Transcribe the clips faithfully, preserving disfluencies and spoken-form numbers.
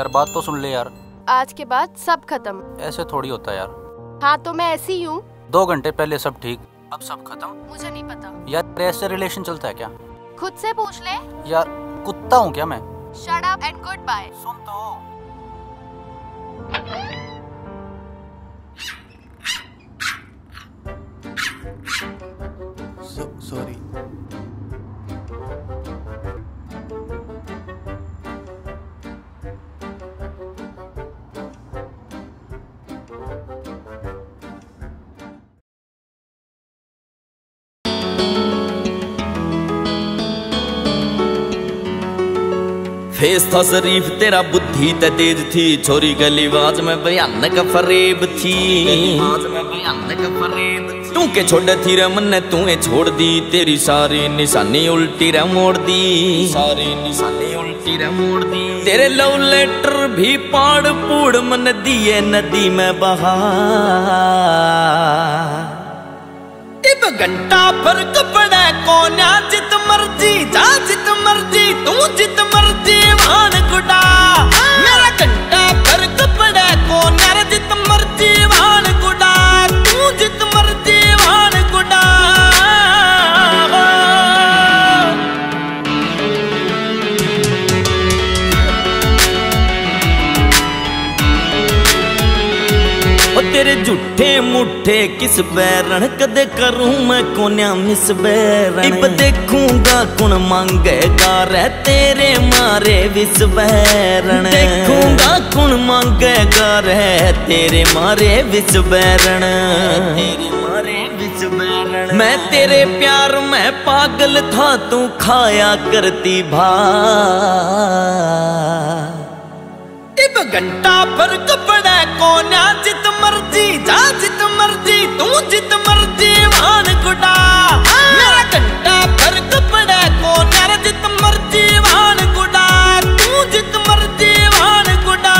यार बात तो सुन ले यार। आज के बाद सब खत्म। ऐसे थोड़ी होता यार। हाँ तो मैं ऐसी ही हूँ। दो घंटे पहले सब ठीक अब सब खत्म। मुझे नहीं पता यार ऐसे रिलेशन चलता है क्या? खुद से पूछ ले यार। कुत्ता हूँ क्या मैं? Shut up and good bye. सुन तो सॉरी। फेस था शरीफ तेरा, बुद्धि ते तेज थी, छोरी गली आवाज में भयानक फरेब थी। आवाज में भयानक फरेब तू के छोड़ थी रे मन ने, तूने छोड़ दी। तेरी सारी निशानी उल्टी रे मोड़ दी, सारी निशानी उल्टी रे मोड़ दी। तेरे लव लेटर भी पाड़ पूड़ मन दिए नदी में बहा। इब घंटा फर्क पड़े कोन्या, जित मर्जी जा जित मर्जी तू जित मर्जी वाण गुडा। मेरा घंटा फर्क पड़े कोन्या, जित मर्जी वाण गुडा तू जित मर्जी वाण गुडा। तेरे झूठे मुठे किस बैरण, कदे करूं मैं कोन्या मिस बैरण। इब देखूंगा कुण मांगेगा रे तेरे मारे विस बैरण। देखूंगा कुण मांगेगा रे तेरे मारे विस बैरण। मैं तेरे प्यार में पागल था, तू खाया करती भाई। इब घंटा फर्क पड़े कोन्या, जित मर्जी जा जित मर्जी तू जित मर्जी वाण गुडा। मेरा घंटा फर्क पड़े कोन्या, जित मर्जी वाण गुडा तू जित मर्जी वाण गुडा।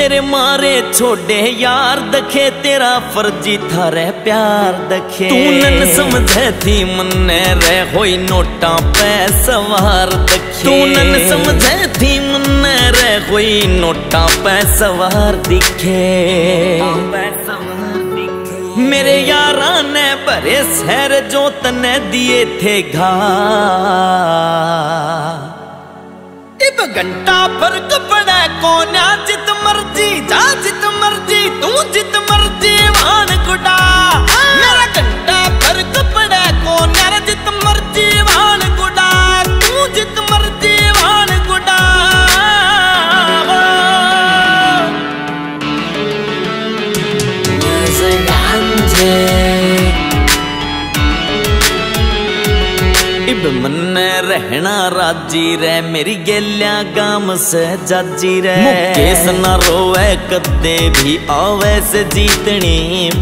तेरे मारे छोड़े यार दखे, तेरा फर्जी था रे प्यार दखे। तू नन समझे थी मन्ने रे होई नोटा पे सवार दखे। तू नन समझे थी मन्ने रे होई नोटा पे सवार दिखे। मेरे यारा ने भरे शहर जो तने दिए थे घा। इब घंटा फर्क पड़े कोन्या, जित मर्जी जा जित मर्जी तू जित मर्जी वाण गुडा। मेरा घंटा फर्क पड़े कोन्या, जित मर्जी वाण गुडा तू जित मर्जी वाण गुडा। मन्ने रहना राजी रे, मेरी गेल्या गाम से जाजी रे। मुकेश ना रोवे कदे भी आवे से जीतनी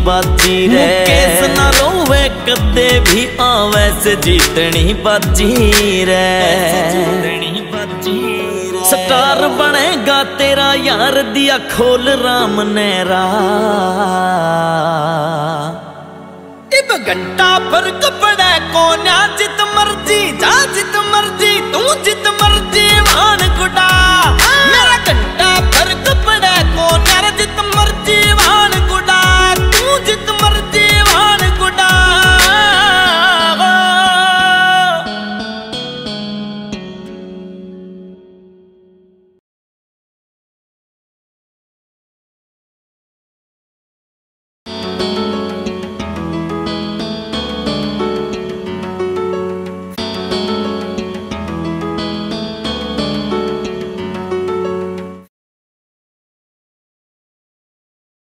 बाजी रे। मुकेश ना रोवे कदे भी आवे से जीतनी बाजी रे। स्टार बनेगा तेरा यार, दिया खोल राम नेरा। इब घंटा फर्क पड़े कोन्या,